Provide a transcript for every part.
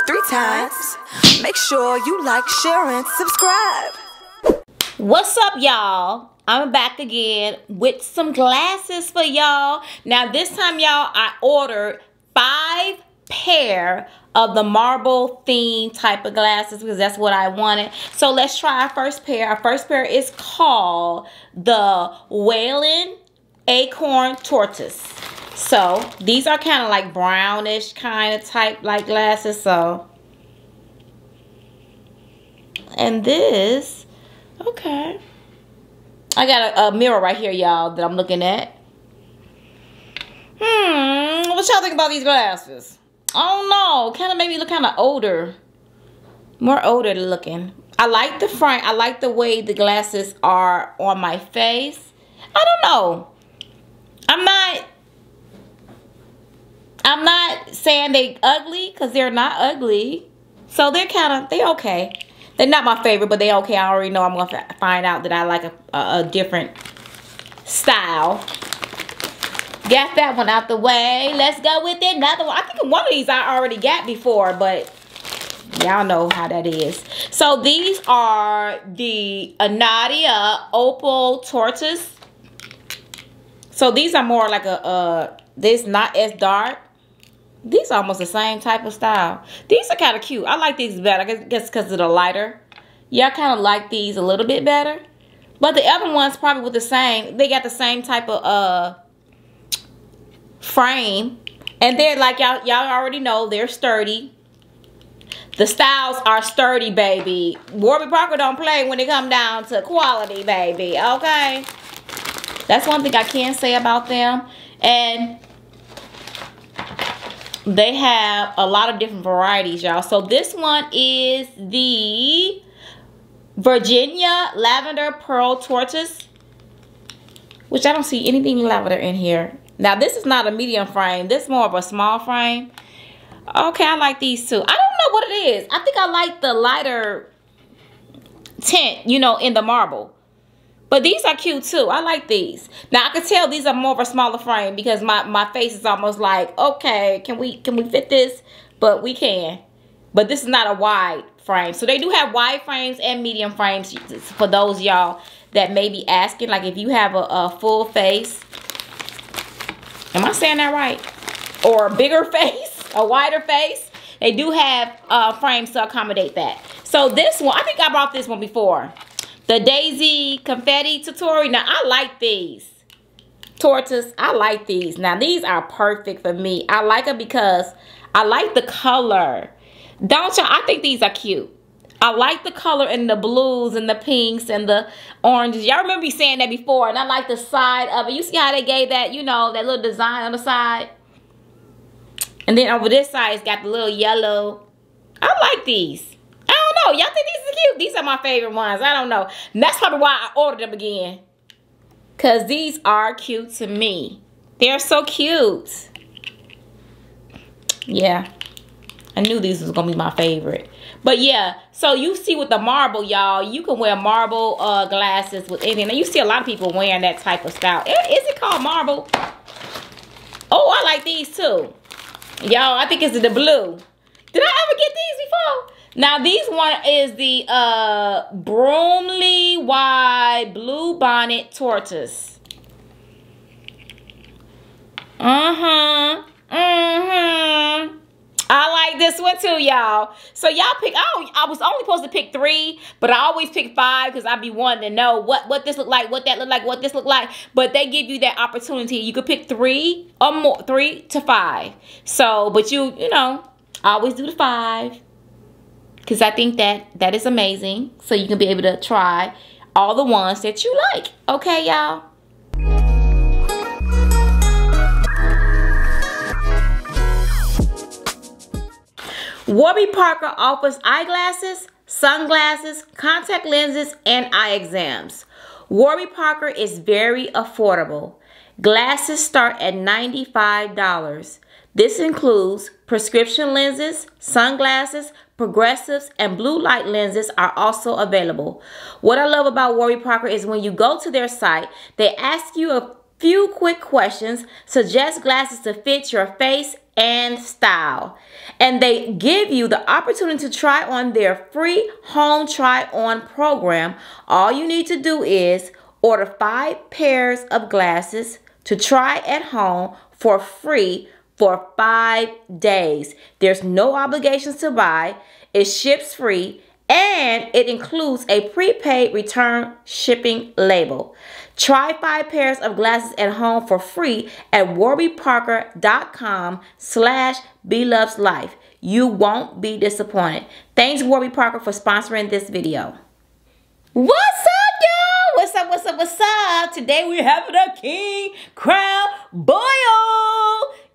up 3 times. Make sure you like, share, and subscribe. What's up, y'all? I'm back again with some glasses for y'all. Now this time, y'all, I ordered 5 pair of the marble theme type of glasses because that's what I wanted. So let's try our first pair. Our first pair is called the Whaling Acorn Tortoise. So these are kind of like brownish kind of type like glasses. So, and this, okay, I got a mirror right here, y'all, that I'm looking at. What y'all think about these glasses? I don't know. Kind of made me look kind of older. More older looking. I like the front. I like the way the glasses are on my face. I don't know. I'm not saying they ugly, because they're not ugly. So they're kind of, they okay. They're not my favorite, but they okay. I already know I'm going to find out that I like a different style. Got that one out the way. Let's go with another one. I think one of these I already got before, but y'all know how that is. So these are the Anadia Opal Tortoise. So these are more like a, this not as dark. These are almost the same type of style. These are kind of cute. I like these better. I guess because of the lighter. Yeah, I kind of like these a little bit better. But the other ones probably with the same. They got the same type of, frame, and they're like, y'all already know, they're sturdy. The styles are sturdy, baby. Warby Parker don't play when it come down to quality, baby. Okay, that's one thing I can say about them. And they have a lot of different varieties, y'all. So this one is the Virginia Lavender Pearl Tortoise, which I don't see anything lavender in here. Now, this is not a medium frame. This is more of a small frame. Okay, I like these too. I don't know what it is. I think I like the lighter tint, you know, in the marble. But these are cute too. I like these. Now, I can tell these are more of a smaller frame because my face is almost like, okay, can we fit this? But we can. But this is not a wide frame. So they do have wide frames and medium frames for those y'all that may be asking. Like if you have a full face. Am I saying that right? Or a bigger face, a wider face. They do have frames to accommodate that. So this one, I think I brought this one before. The Daisy Confetti Tutorial. Now, I like these. Tortoise, I like these. Now, these are perfect for me. I like them because I like the color. Don't y'all? I think these are cute. I like the color and the blues and the pinks and the oranges. Y'all remember me saying that before. And I like the side of it. You see how they gave that, you know, that little design on the side. And then over this side, it's got the little yellow. I like these. I don't know. Y'all think these are cute? These are my favorite ones. I don't know. And that's probably why I ordered them again. Because these are cute to me. They're so cute. Yeah. I knew these was going to be my favorite. But yeah, so you see with the marble, y'all, you can wear marble glasses with anything. Now, you see a lot of people wearing that type of style. Is it called marble? Oh, I like these too. Y'all, I think it's the blue. Did I ever get these before? Now, these one is the Broomley Wide Blue Bonnet Tortoise. I like this one too, y'all. So y'all pick, I was only supposed to pick 3, but I always pick 5 because I be wanting to know what this look like, what that look like, what this look like. But they give you that opportunity. You could pick 3 or more, 3 to 5. So, but you know, I always do the 5 because I think that is amazing. So you can be able to try all the ones that you like. Okay, y'all. Warby Parker offers eyeglasses, sunglasses, contact lenses, and eye exams. Warby Parker is very affordable. Glasses start at $95. This includes prescription lenses, sunglasses, progressives, and blue light lenses are also available. What I love about Warby Parker is when you go to their site, they ask you few quick questions, suggest glasses to fit your face and style, and they give you the opportunity to try on their free home try-on program. All you need to do is order 5 pairs of glasses to try at home for free for 5 days. There's no obligations to buy. It ships free, and it includes a prepaid return shipping label. Try 5 pairs of glasses at home for free at warbyparker.com/beloveslife. You won't be disappointed. Thanks, Warby Parker, for sponsoring this video. What's up, y'all? What's up, what's up, what's up? Today we're having a king crab boil.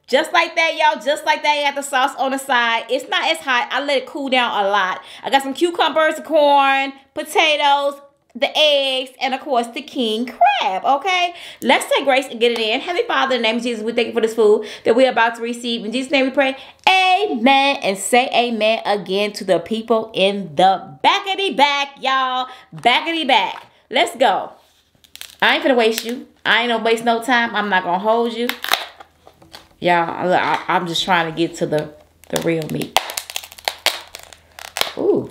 Just like that, y'all. Just like that, you got the sauce on the side. It's not as hot. I let it cool down a lot. I got some cucumbers, corn, potatoes, the eggs, and of course the king crab, okay? Let's take grace and get it in. Heavenly Father, in the name of Jesus, we thank you for this food that we're about to receive. In Jesus' name we pray, amen, and say amen again to the people in the backity back, y'all. Backity back. Let's go. I ain't gonna waste you. I ain't gonna waste no time. I'm not gonna hold you. Y'all, I'm just trying to get to the real meat. Ooh.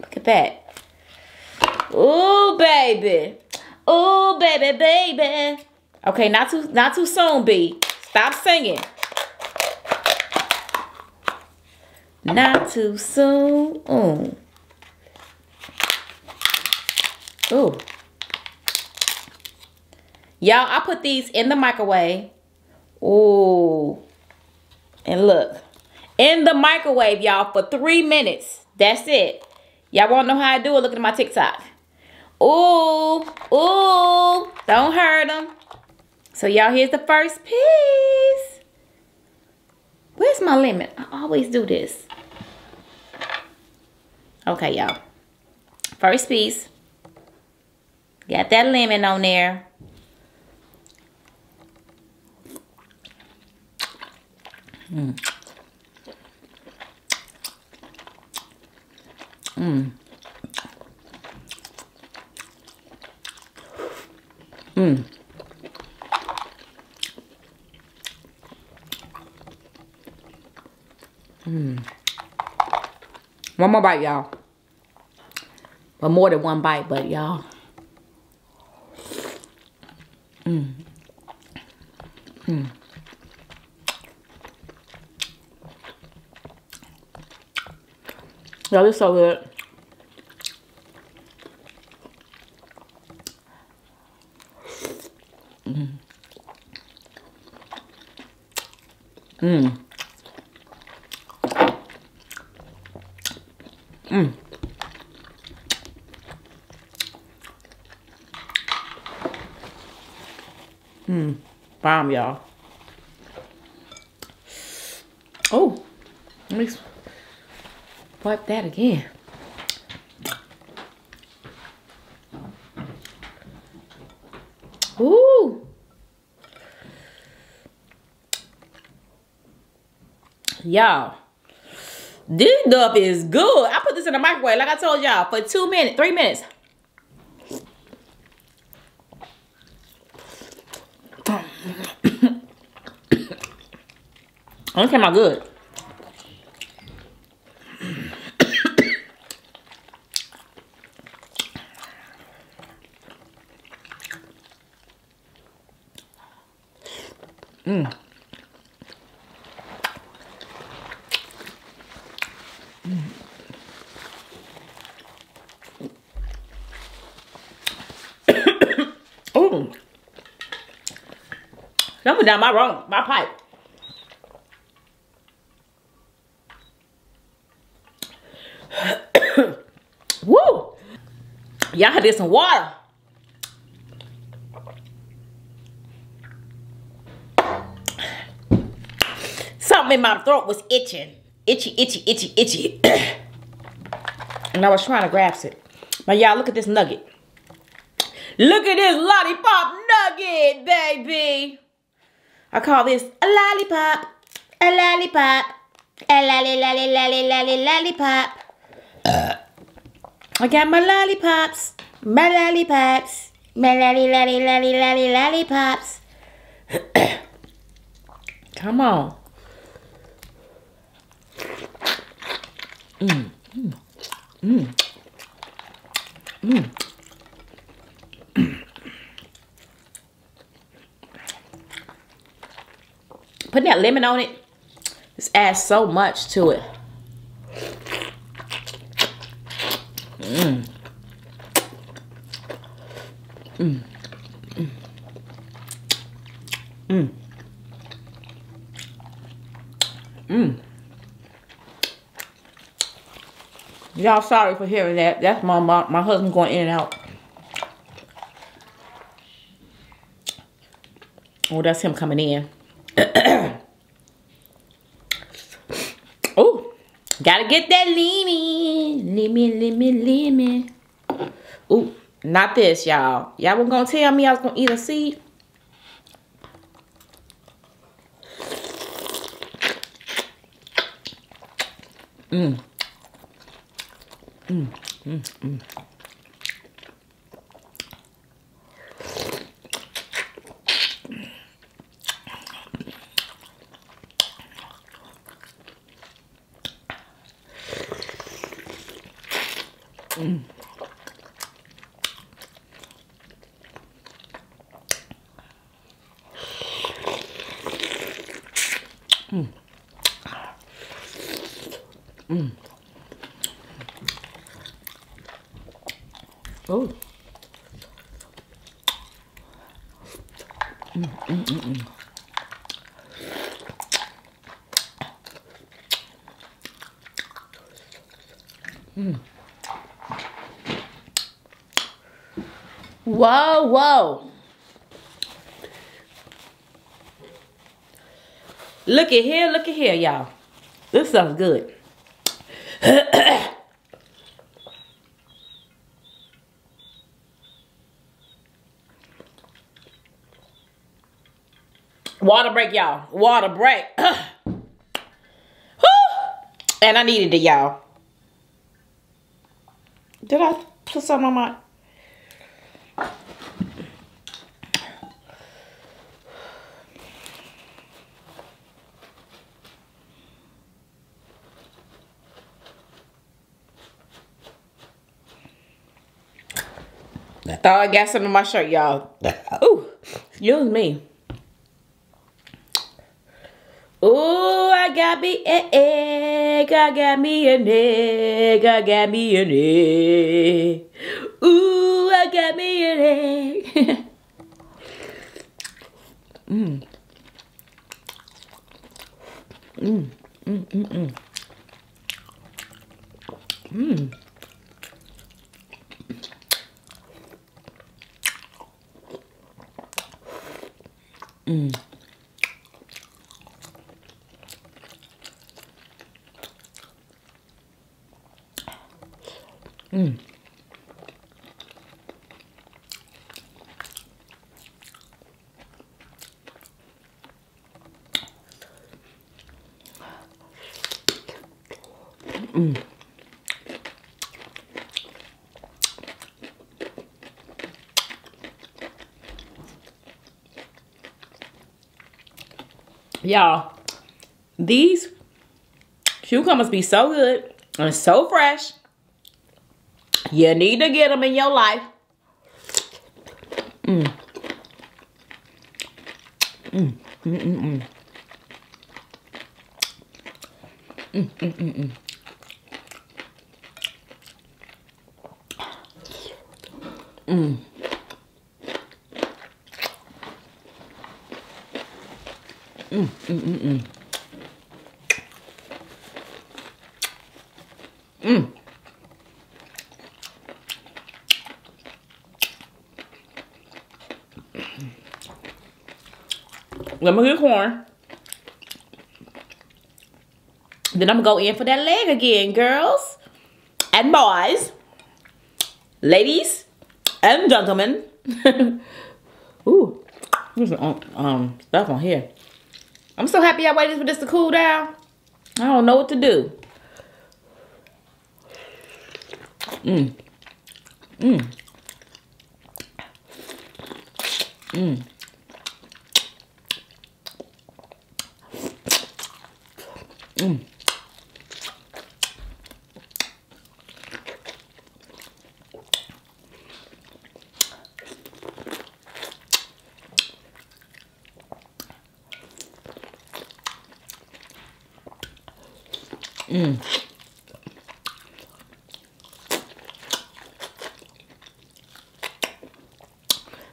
Look at that. Ooh, baby. Ooh, baby, baby. Okay, not too soon, B. Stop singing. Not too soon. Ooh. Y'all, I put these in the microwave. Ooh, and look, in the microwave, y'all, for 3 minutes. That's it. Y'all want to know how I do it? Look at my TikTok. Ooh, ooh, don't hurt them. So, y'all, here's the first piece. Where's my lemon? I always do this. Okay, y'all. First piece. Got that lemon on there. One more bite, y'all. Well, more than one bite, but y'all. Y'all, this is so good. Bomb, y'all. Oh, mix. Wipe that again. Ooh. Y'all, this stuff is good. I put this in the microwave, like I told y'all, for 2 minutes, 3 minutes. It came out good. Oh, that went down my pipe. Woo! Y'all did some water. Something in my throat was itching. Itchy. And I was trying to grasp it. But y'all, look at this nugget. Look at this lollipop nugget, baby. I call this a lollipop. A lollipop. A lollipop. I got my lollipops. lollipops. Come on. Putting that lemon on it just adds so much to it. Y'all sorry for hearing that. That's my husband going in and out. Oh, that's him coming in. Oh, gotta get that lemon. Ooh, not this, y'all. Y'all wasn't gonna tell me I was gonna eat a seed. Oh. Whoa, whoa. Look at here, y'all. This sounds good. Water break, y'all. Water break. And I needed it, y'all. Did I put something on my... I thought I got something in my shirt, y'all. Ooh, excuse me. Ooh, I got me an egg. Ooh, I got me an egg. Y'all, these cucumbers be so good and so fresh. You need to get them in your life. Let me get corn. Then I'm going to go in for that leg again, girls and boys, ladies and gentlemen. Ooh, there's stuff on here. I'm so happy I waited for this to cool down. I don't know what to do.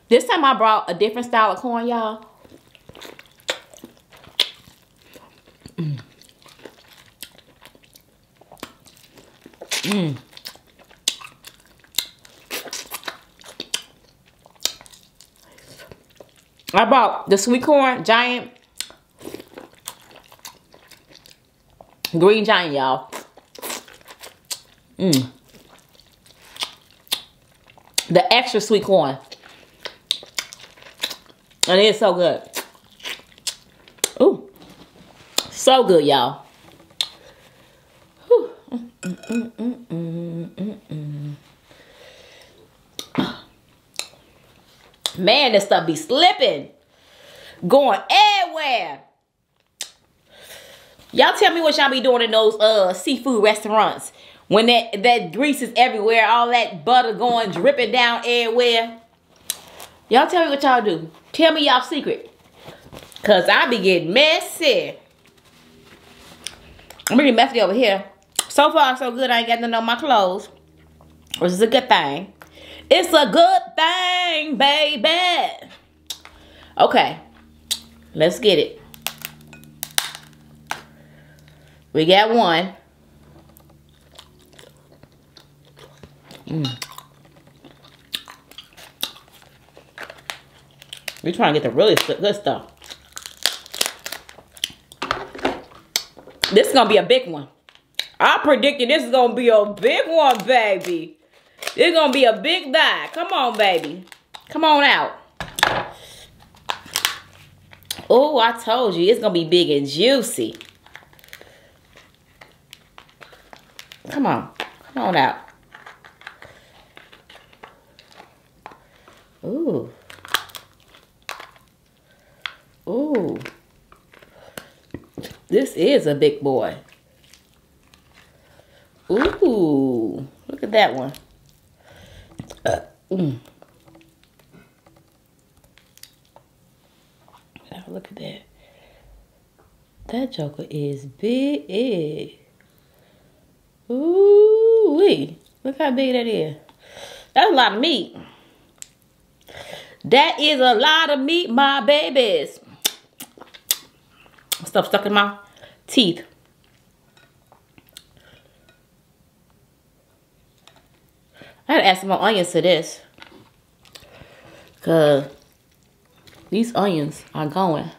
This time I brought a different style of corn, y'all. I bought the sweet corn, Giant, Green Giant, y'all. The extra sweet corn, and it's so good. Ooh, so good, y'all. Man, this stuff be slipping, going everywhere. Y'all tell me what y'all be doing in those seafood restaurants when that grease is everywhere, all that butter going dripping down everywhere. Y'all tell me what y'all do. Tell me y'all secret, cause I be getting messy. I'm really messy over here. So far, so good. I ain't got nothing on my clothes, which is a good thing. It's a good thing, baby. Okay, let's get it. We got one. We're trying to get the really good stuff. This is going to be a big one. I predicted this is going to be a big one, baby. This is going to be a big die. Come on, baby. Come on out. Oh, I told you. It's going to be big and juicy. Come on. Come on out. Ooh. Ooh. This is a big boy. Ooh. Look at that one. Look at that. That joker is big. Ooh-wee. Look how big that is. That's a lot of meat. That is a lot of meat, my babies. Stuff stuck in my teeth. I gotta add some more onions to this, cause these onions are going.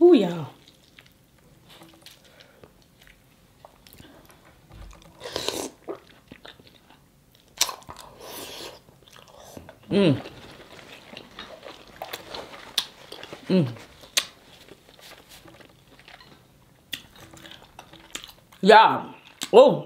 Ooh, y'all. Yeah. Oh.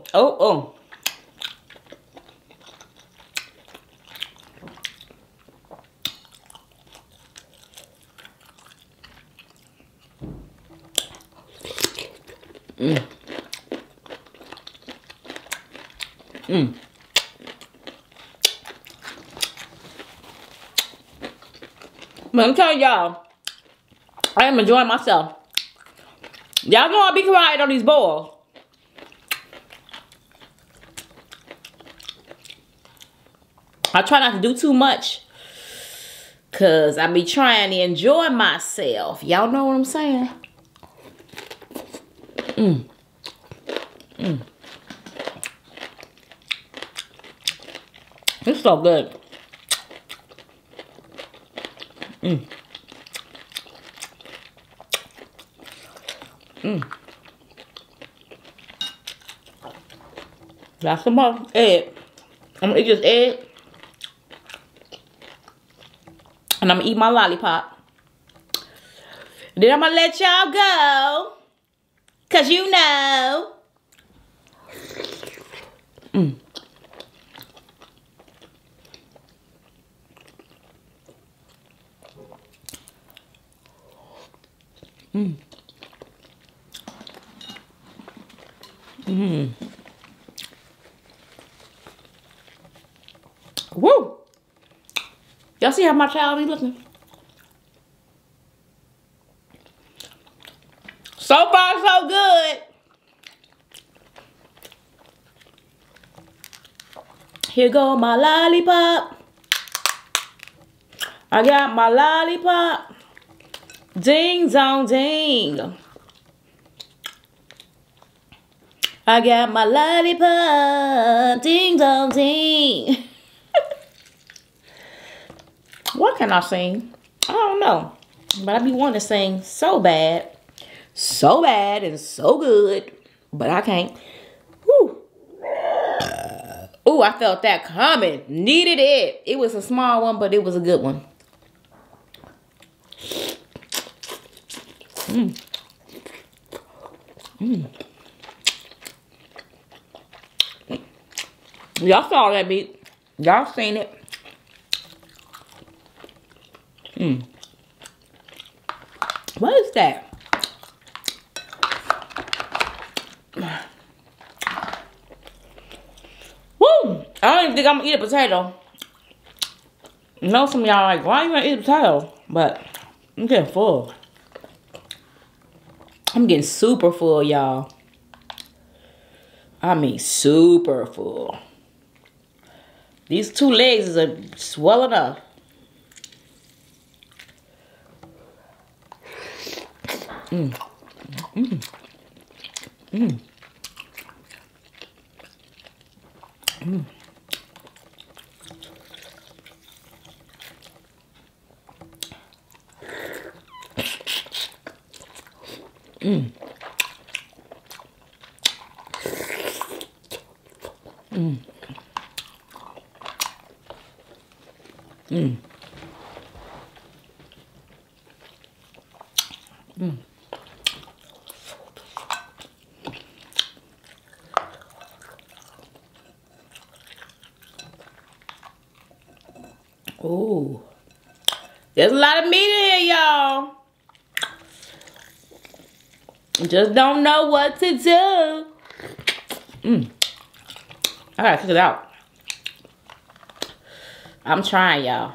But I'm telling y'all, I am enjoying myself. Y'all know I be quiet on these bowls. I try not to do too much, cause I be trying to enjoy myself. Y'all know what I'm saying? It's so good. That's some more egg. I'm gonna eat this egg. And I'm gonna eat my lollipop. Then I'm gonna let y'all go. Cause you know. Woo! Y'all see how my child be looking? So far, so good. Here go my lollipop. I got my lollipop. Ding dong ding. I got my lollipop. Ding dong ding. What can I sing? I don't know. But I be wanting to sing so bad. So bad and so good. But I can't. Whew. Ooh, I felt that coming. Needed it. It was a small one, but it was a good one. Y'all saw that beat. Y'all seen it. What is that? Woo! I don't even think I'm gonna eat a potato. I know some of y'all are like, why are you gonna eat a potato? But I'm getting full. I'm getting super full, y'all. I mean, super full. These two legs are swelling up. Ooh, there's a lot of meat in here, y'all. Just don't know what to do. I gotta cook it out. I'm trying, y'all.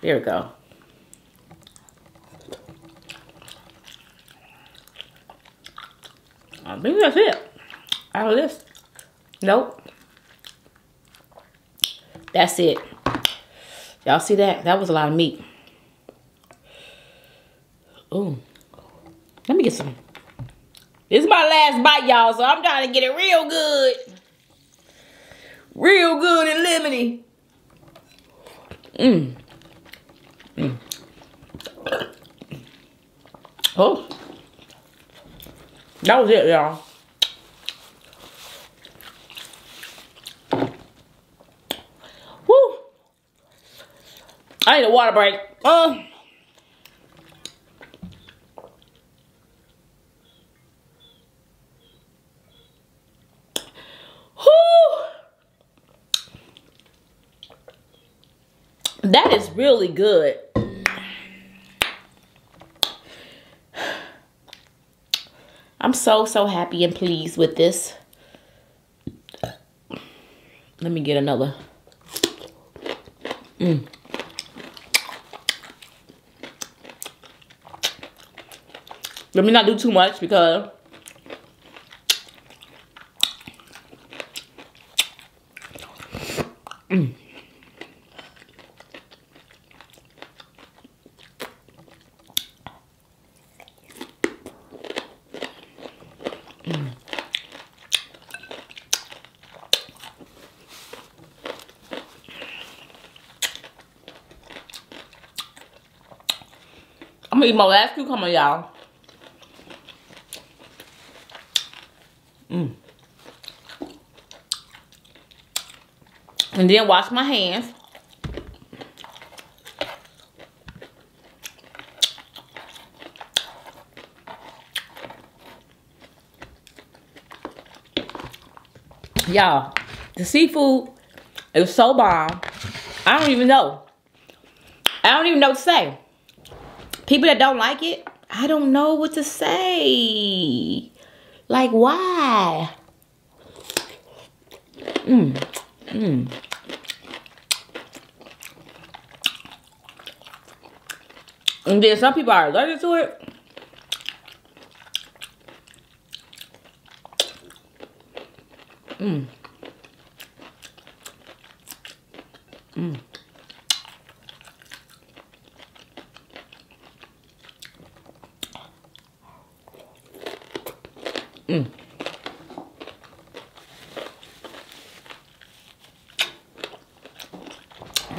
There we go. I think that's it. Out of this. Nope. That's it. Y'all see that? That was a lot of meat. Ooh. Let me get some. This is my last bite, y'all, so I'm trying to get it real good. Real good and lemony. Oh. That was it, y'all. Woo. I need a water break. That is really good. I'm so happy and pleased with this. Let me get another. Let me not do too much because I'm gonna eat my last cucumber, y'all. And then wash my hands. Y'all, the seafood is so bomb. I don't even know what to say. People that don't like it, I don't know what to say. Like, why? And then some people are allergic to it.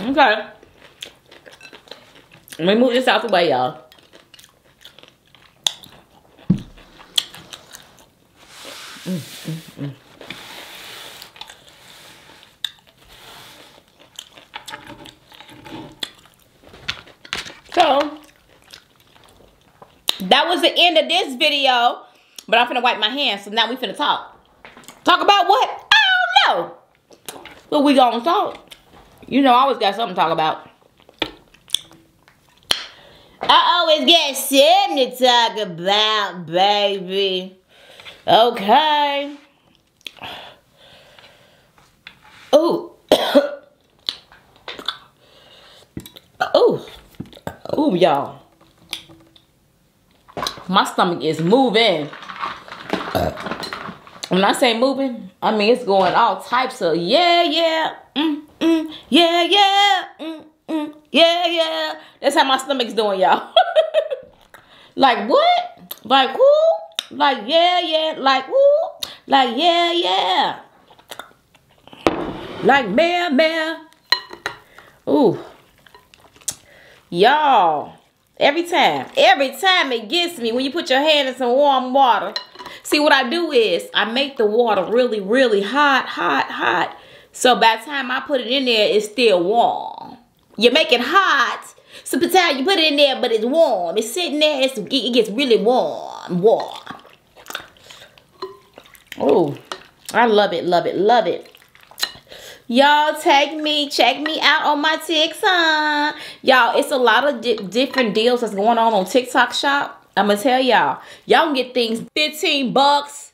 Okay. Let me move this out the way, y'all. So, that was the end of this video. But I'm finna wipe my hands, so now we finna talk. Talk about what? I don't know. But we gonna talk. You know I always got something to talk about. I always got something to talk about, baby. Okay. Ooh. Ooh. Ooh, y'all. My stomach is moving. When I say moving, I mean it's going all types of yeah. That's how my stomach's doing, y'all. Like what? Like who? Like yeah. Like who? Like yeah. Like man. Ooh, y'all. Every time it gets me when you put your hand in some warm water. See, what I do is I make the water really, really hot. So by the time I put it in there, it's still warm. You make it hot. So by the time you put it in there, but it's warm. It's sitting there. It gets really warm. Oh, I love it. Y'all, check me out on my TikTok. Y'all, it's a lot of different deals that's going on TikTok Shop. I'm going to tell y'all. Y'all can get things $15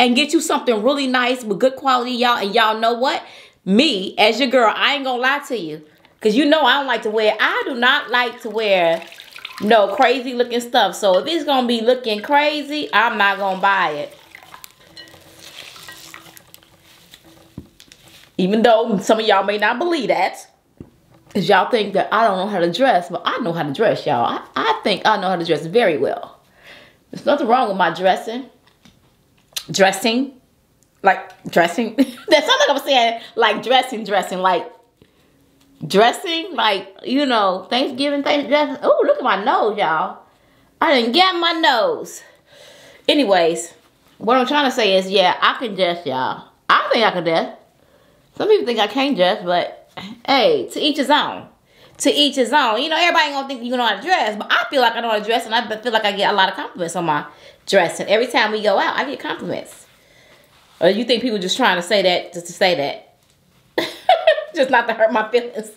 and get you something really nice with good quality, y'all. And y'all know what? Me, as your girl, I ain't going to lie to you. Because you know I don't like to wear, I do not like to wear no crazy looking stuff. So if it's going to be looking crazy, I'm not going to buy it. Even though some of y'all may not believe that. Because y'all think that I don't know how to dress. But I know how to dress, y'all. I think I know how to dress very well. There's nothing wrong with my dressing. Dressing. That sounds like I'm saying, like, dressing. Like, dressing. Like, you know, Thanksgiving dressing. Oh, look at my nose, y'all. I didn't get my nose. Anyways, what I'm trying to say is, yeah, I can dress, y'all. I think I can dress. Some people think I can't dress, but hey, to each his own. To each his own. You know, everybody gonna think you know how to dress, but I feel like I know how to dress, and I feel like I get a lot of compliments on my dressing. Every time we go out, I get compliments. Or you think people just trying to say that just to say that? Just not to hurt my feelings.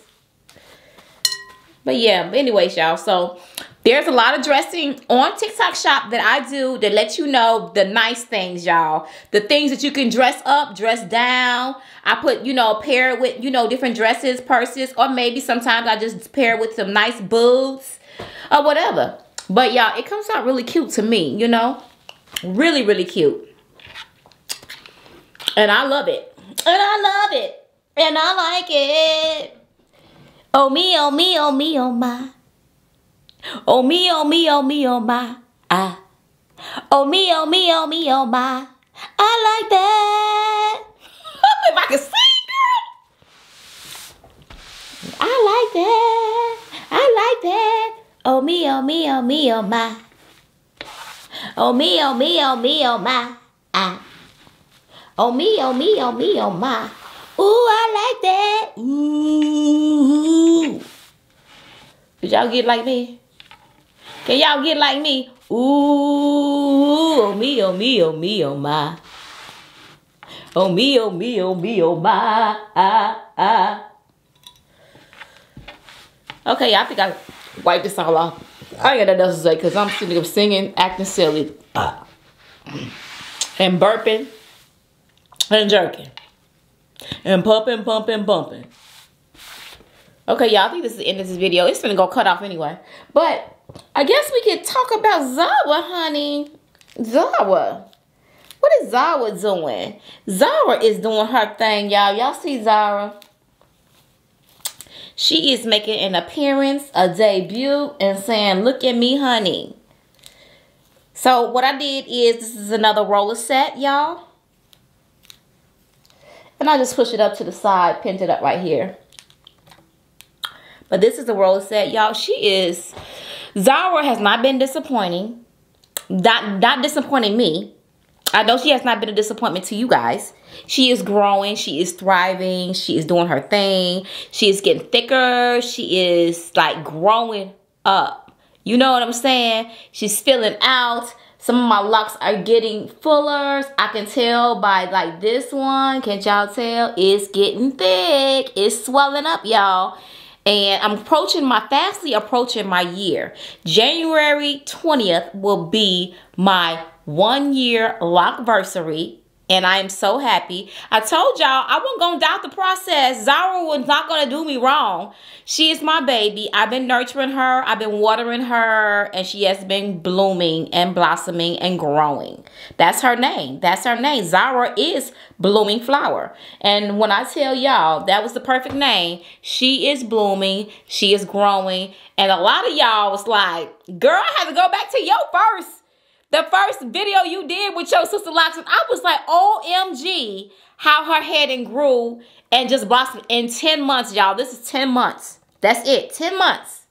But yeah, anyways, y'all. So there's a lot of dressing on TikTok Shop that I do that lets you know the nice things, y'all. The things that you can dress up, dress down. I put, you know, pair it with, you know, different dresses, purses, or maybe sometimes I just pair it with some nice boots or whatever. But y'all, it comes out really cute to me, you know. Really, really cute. And I love it. And I love it. And I like it. Oh me, oh me, oh me, oh my. Oh me, oh me, oh me, oh my. Ah. Oh me, oh me, oh me, oh my. I like that. If I can sing, girl. I like that. I like that. Oh me, oh me, oh me, oh my. Oh me, oh me, oh me, oh my. Ah. Oh me, oh me, oh me, oh my. Ooh, I like that. Ooh. Did y'all get like me? Can y'all get like me? Ooh, oh me, oh me, oh me, oh my. Oh me, oh me, oh me, oh my. Ah, ah. Okay, I think I wiped this all off. I ain't got nothing else to say because I'm sitting up singing, acting silly, and burping, and jerking, and pumping. Okay, y'all, I think this is the end of this video. It's gonna go cut off anyway. But I guess we could talk about Zara, honey. Zara. What is Zara doing? Zara is doing her thing, y'all. Y'all see Zara? She is making an appearance, a debut, and saying, look at me, honey. So what I did is, this is another roller set, y'all. And I just push it up to the side, pinned it up right here. But this is the roller set, y'all. Zara has not been disappointing. Not disappointing me. I know she has not been a disappointment to you guys. She is growing. She is thriving. She is doing her thing. She is getting thicker. She is like growing up. You know what I'm saying? She's filling out. Some of my locks are getting fuller. I can tell by like this one. Can't y'all tell? It's getting thick. It's swelling up, y'all. And I'm fastly approaching my year. January 20th will be my 1 year lockversary, and I am so happy. I told y'all I wasn't gonna doubt the process. Zara was not gonna do me wrong. She is my baby. I've been nurturing her, I've been watering her, and she has been blooming and blossoming and growing. That's her name. That's her name. Zara is blooming flower. And when I tell y'all that was the perfect name, she is blooming, she is growing, and a lot of y'all was like, girl, I had to go back to your first. The first video you did with your sister locks, and I was like, OMG, how her head and grew and just blossomed in 10 months, y'all. This is 10 months. That's it, 10 months.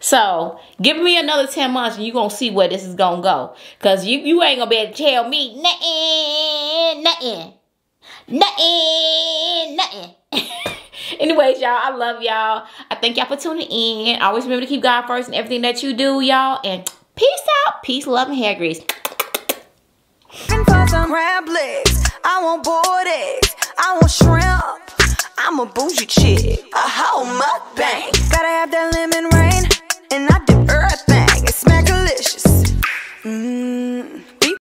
So give me another 10 months and you're going to see where this is going to go. Because you ain't going to be able to tell me nothing. Anyways, y'all, I love y'all. I thank y'all for tuning in. Always remember to keep God first in everything that you do, y'all. And peace out. Peace, love, and hair grease. And for some crab legs. I want boiled eggs. I want shrimp. I'm a bougie chick. A whole mukbang. Gotta have that lemon rain. And not the earth thing. It's smack-alicious. Mmm.